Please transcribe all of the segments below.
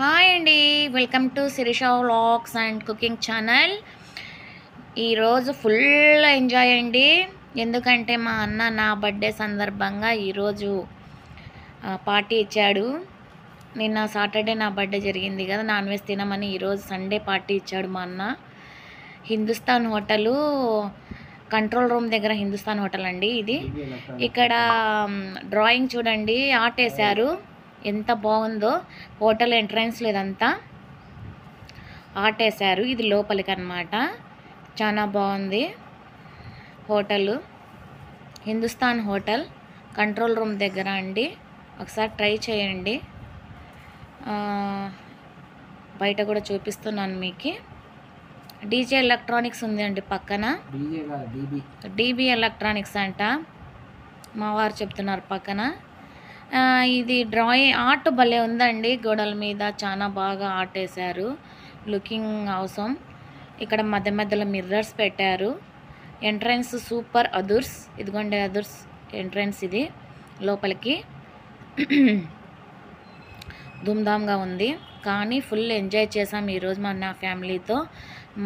Hi అండి, welcome to Sirisha vlogs and cooking channel. ఈరోజు full enjoy అండి. ఎందుకంటే మా అన్న నా బర్త్డే సందర్భంగా ఈరోజు పార్టీ ఇచ్చాడు. నిన్న సాటర్డే నా బర్త్డే జరిగింది కదా, నాన్ వెజ్ తినమని ఈరోజు సండే పార్టీ ఇచ్చాడు మా అన్న. హిందుస్థాన్ హోటల్ కంట్రోల్ రూమ్ దగ్గర హిందుస్థాన్ హోటల్ అండి ఇది. ఇక్కడ డ్రాయింగ్ చూడండి, ఆర్ట్ వేశారు, ఎంత బాగుందో. హోటల్ ఎంట్రన్స్ లేదంతా ఆర్ట్ వేశారు. ఇది లోపలికి అన్నమాట, చాలా బాగుంది hotel. Hindustan hotel control room దగ్గర అండి, ఒకసారి ట్రై చేయండి. బయట కూడా చూపిస్తున్నాను మీకు. డీజే ఎలక్ట్రానిక్స్ ఉంది అండి పక్కన, డీబీ ఎలక్ట్రానిక్స్ అంట మా వారు చెప్తున్నారు పక్కన. ఇది డ్రాయింగ్ ఆర్ట్ భలే ఉందండి, గోడల మీద చాలా బాగా ఆర్ట్ వేశారు. లుకింగ్ అవసరం. ఇక్కడ మధ్య మధ్యలో మిర్రర్స్ పెట్టారు. ఎంట్రన్స్ సూపర్ అదుర్స్, ఇదిగోండి అదుర్స్ ఎంట్రన్స్. ఇది లోపలికి ధూమ్ధామ్గా ఉంది, కానీ ఫుల్ ఎంజాయ్ చేసాం ఈరోజు మా నా ఫ్యామిలీతో.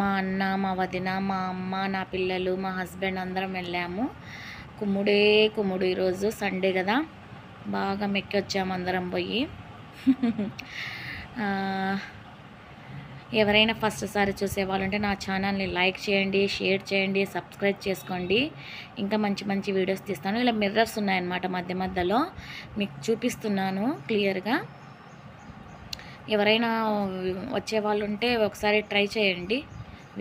మా అన్న, మా వదిన, మా అమ్మ, నా పిల్లలు, మా హస్బెండ్ అందరం వెళ్ళాము. కుమ్ముడు ఈరోజు సండే కదా, బాగా మెక్కి వచ్చాము అందరం పోయి. ఎవరైనా ఫస్ట్సారి చూసేవాళ్ళంటే నా ఛానల్ని లైక్ చేయండి, షేర్ చేయండి, సబ్స్క్రైబ్ చేసుకోండి. ఇంకా మంచి మంచి వీడియోస్ తీస్తాను. ఇలా మిర్రర్స్ ఉన్నాయన్నమాట మధ్య మధ్యలో, మీకు చూపిస్తున్నాను క్లియర్గా. ఎవరైనా వచ్చేవాళ్ళు ఉంటే ఒకసారి ట్రై చేయండి,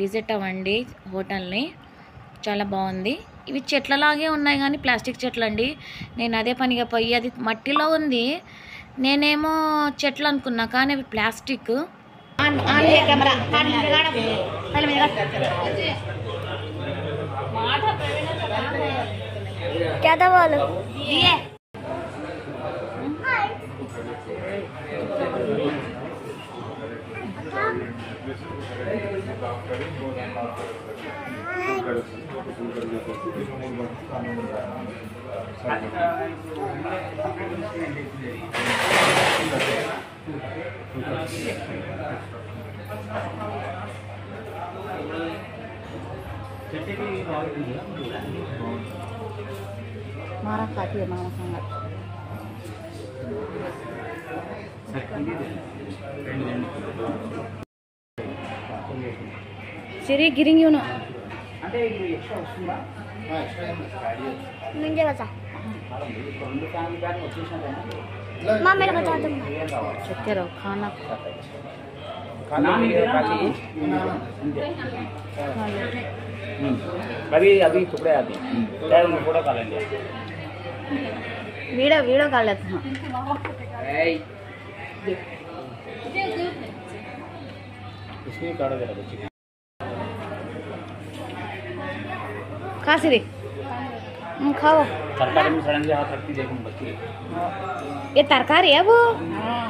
విజిట్ అవ్వండి హోటల్ని, చాలా బాగుంది. ఇవి చెట్లలాగే ఉన్నాయి కానీ ప్లాస్టిక్ చెట్లు అండి. నేను అదే పనిగా పోయి, అది మట్టిలో ఉంది, నేనేమో చెట్లు అనుకున్నా, కానీ అవి ప్లాస్టిక్. मारा खाती है मामा संग सिरी गिरिंग यूनो అంటే ఇది ఎక్స్ట్రా వస్తుందా? ఎక్స్ట్రా కాడియో నింగే కదా రెండు కాని బ్యాక్ వచ్చేసారు. మా మేర బతాతం చెక్కరో ఖానా ఖానా కాలి మరి अभी टुकड़े आते हैं यार, उनको थोड़ा खा लेंगे. वीडियो खा लेते हैं. ए इसमें काड़ा दे रहा बच्चे कासिरी खाओ. तरकारी में सड़न के हाथ रखती देखो बच्ची, ये तरकारी है वो. हां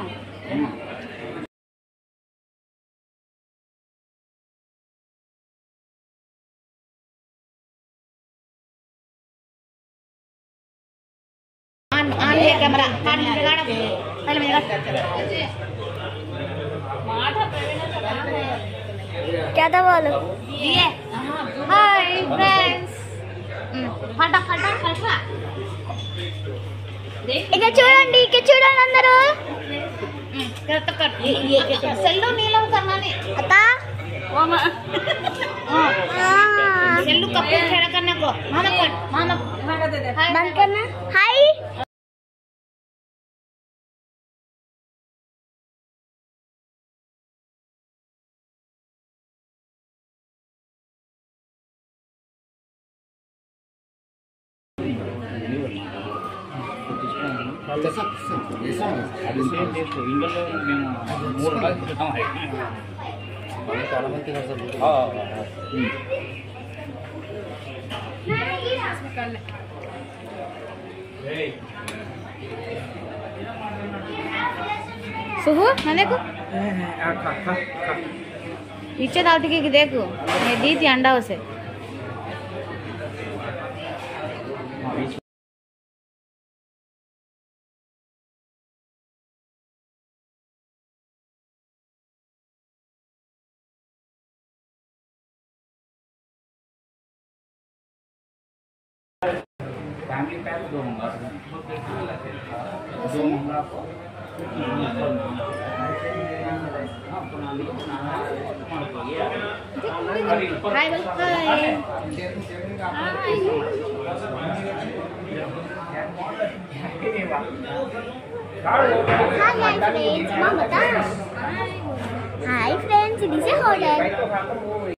आन ये कैमरा कान में गाना पहले में माथा प्रवीण का क्या था बोलो ये. हाय फ्रेंड्स, फटाफट ఇక చూడండి, ఇక చూడండి అందరూ కరెక్ట్ కట్ ये సెల్ నీలం కన్నానే అత్త ఓమ సెల్ కప్పు చేర కన్నా గో మామ కట్ మామ బంద్ కన్నా. హాయ్ पीछे दावती की देखो, ये दी थी अंडा उसे. फैमिली पैक दूंगा आपको हाय फ्रेंड्स, सिरिशा होटल।